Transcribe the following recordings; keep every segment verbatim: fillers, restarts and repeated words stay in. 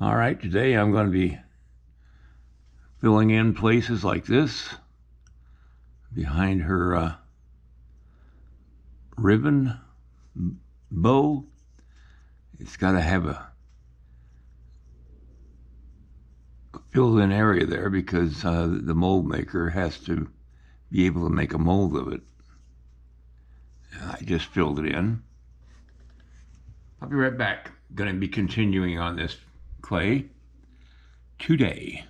All right, today I'm going to be filling in places like this behind her uh, ribbon bow. It's got to have a filled in area there because uh, the mold maker has to be able to make a mold of it. And I just filled it in. I'll be right back. Going to be continuing on this clay today.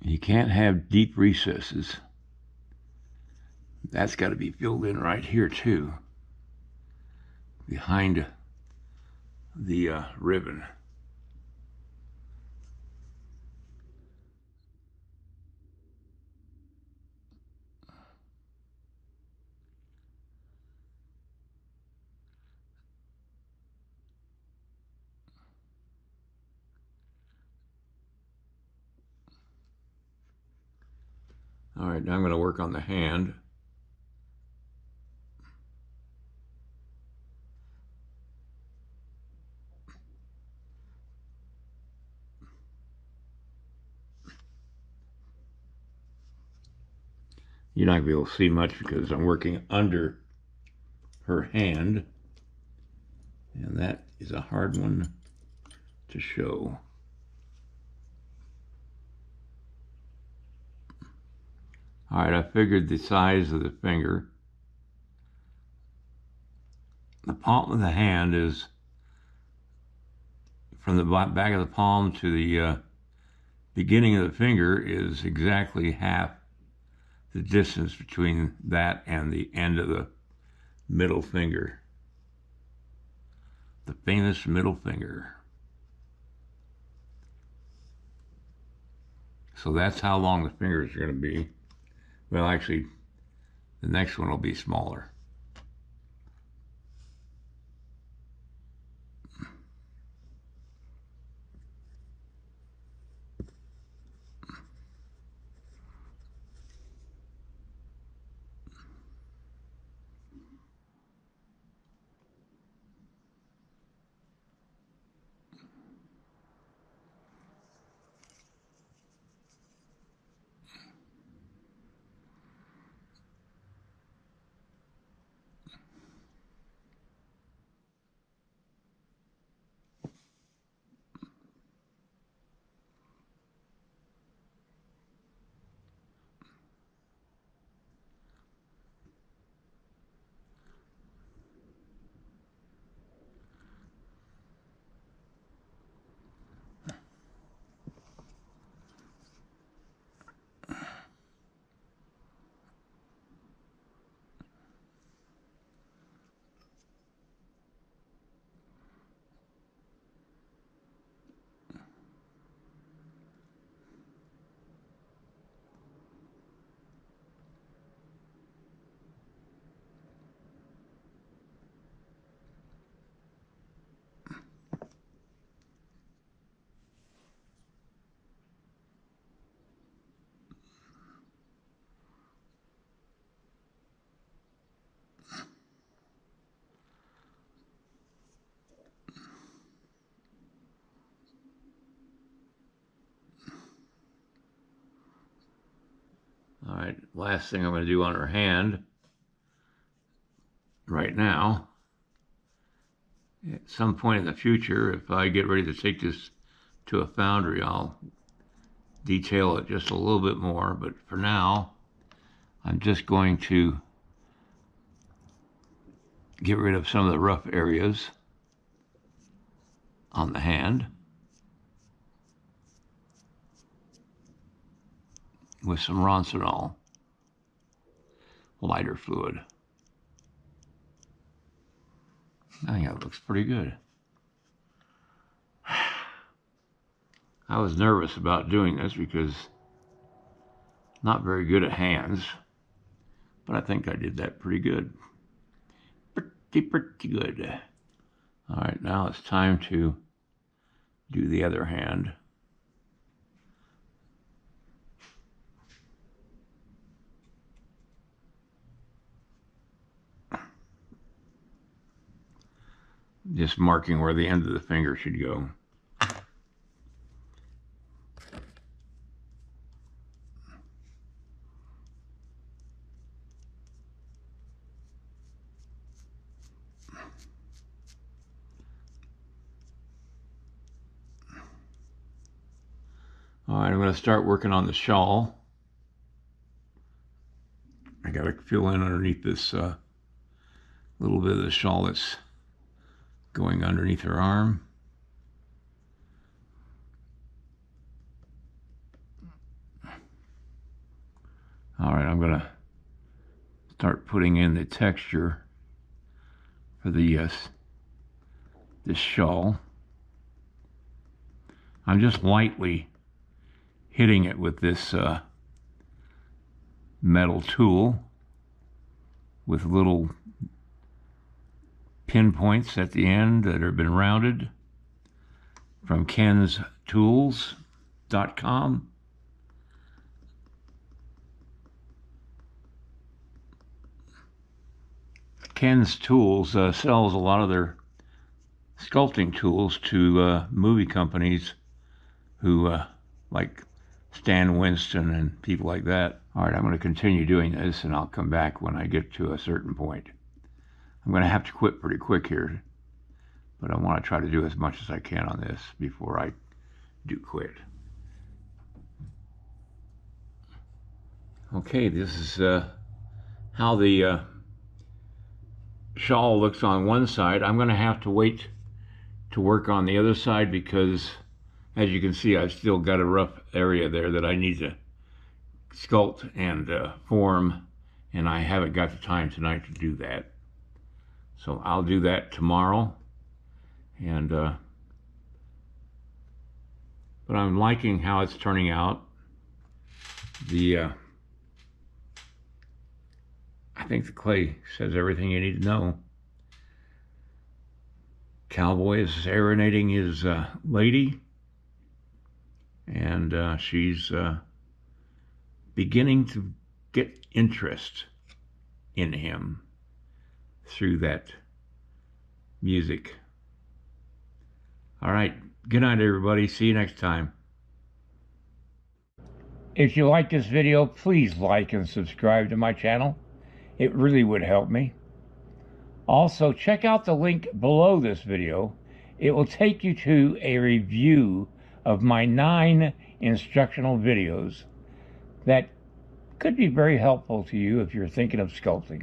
You can't have deep recesses. That's got to be filled in right here too, behind the uh, ribbon. All right, now I'm going to work on the hand. You're not going to be able to see much because I'm working under her hand, and that is a hard one to show. All right, I figured the size of the finger. The palm of the hand is from the back of the palm to the uh, beginning of the finger is exactly half the distance between that and the end of the middle finger. The famous middle finger. So that's how long the fingers are going to be. Well, actually, the next one will be smaller. All right, last thing I'm going to do on her hand right now, at some point in the future, if I get ready to take this to a foundry, I'll detail it just a little bit more. But for now, I'm just going to get rid of some of the rough areas on the hand with some Ronsonol lighter fluid. I think that looks pretty good. I was nervous about doing this because not very good at hands, but I think I did that pretty good. Pretty, pretty good. All right, now it's time to do the other hand. Just marking where the end of the finger should go. All right, I'm going to start working on the shawl. I got to fill in underneath this uh, little bit of the shawl that's going underneath her arm. All right, I'm going to start putting in the texture for the uh, this shawl. I'm just lightly hitting it with this uh, metal tool with little pinpoints at the end that have been rounded from Ken's Tools dot com. Ken's Tools uh, sells a lot of their sculpting tools to uh, movie companies who uh, like Stan Winston and people like that. All right, I'm going to continue doing this, and I'll come back when I get to a certain point. I'm going to have to quit pretty quick here, but I want to try to do as much as I can on this before I do quit. Okay, this is uh, how the uh, shawl looks on one side. I'm going to have to wait to work on the other side because, as you can see, I've still got a rough area there that I need to sculpt and uh, form, and I haven't got the time tonight to do that. So I'll do that tomorrow, and uh, but I'm liking how it's turning out. The uh, I think the clay says everything you need to know. Cowboy is serenading his uh, lady. And uh, she's uh, beginning to get interest in him through that music. All right, good night, everybody. See you next time. If you like this video, please like and subscribe to my channel. It really would help me. Also, check out the link below this video. It will take you to a review of my nine instructional videos that could be very helpful to you if you're thinking of sculpting.